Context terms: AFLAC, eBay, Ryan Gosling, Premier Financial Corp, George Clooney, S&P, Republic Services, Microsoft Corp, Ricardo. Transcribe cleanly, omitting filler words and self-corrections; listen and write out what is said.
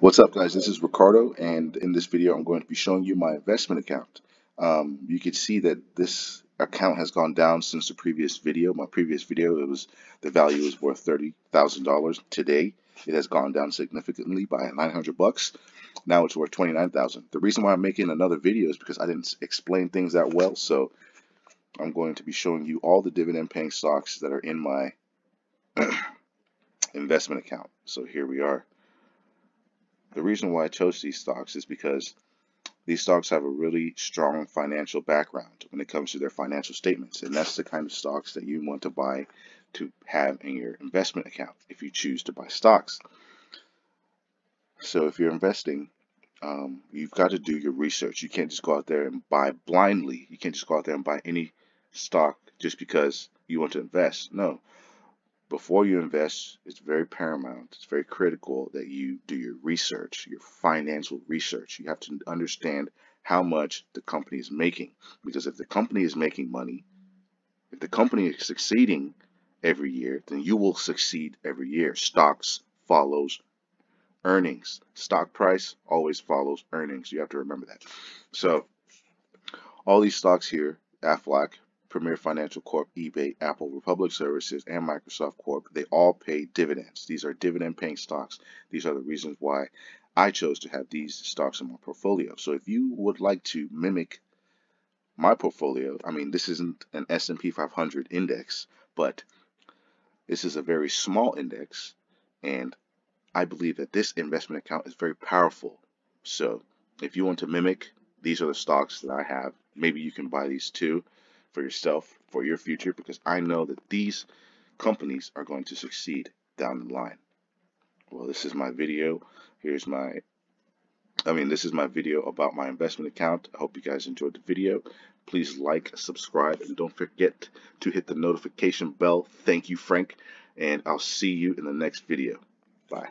What's up, guys? This is Ricardo, and in this video I'm going to be showing you my investment account. You can see that this account has gone down since the previous video. My previous video, the value was worth $30,000. Today it has gone down significantly by 900 bucks. Now it's worth 29,000. The reason why I'm making another video is because I didn't explain things that well, so I'm going to be showing you all the dividend paying stocks that are in my investment account. So here we are. The reason why I chose these stocks is because these stocks have a really strong financial background when it comes to their financial statements, and that's the kind of stocks that you want to buy to have in your investment account if you choose to buy stocks. So if you're investing, you've got to do your research. You can't just go out there and buy blindly. You can't just go out there and buy any stock just because you want to invest. No. Before you invest, it's very paramount, it's very critical that you do your research, your financial research. You have to understand how much the company is making, because if the company is making money, if the company is succeeding every year, then you will succeed every year. Stocks follows earnings. Stock price always follows earnings. You have to remember that. So all these stocks here, AFLAC, Premier Financial Corp, eBay, Apple, Republic Services, and Microsoft Corp, they all pay dividends. These are dividend-paying stocks. These are the reasons why I chose to have these stocks in my portfolio. So if you would like to mimic my portfolio, I mean, this isn't an S&P 500 index, but this is a very small index, and I believe that this investment account is very powerful. So if you want to mimic, these are the stocks that I have. Maybe you can buy these too, for yourself, for your future, because I know that these companies are going to succeed down the line. Well, this is my video. This is my video about my investment account. I hope you guys enjoyed the video. Please like, subscribe, and don't forget to hit the notification bell. Thank you, Frank, and I'll see you in the next video. Bye.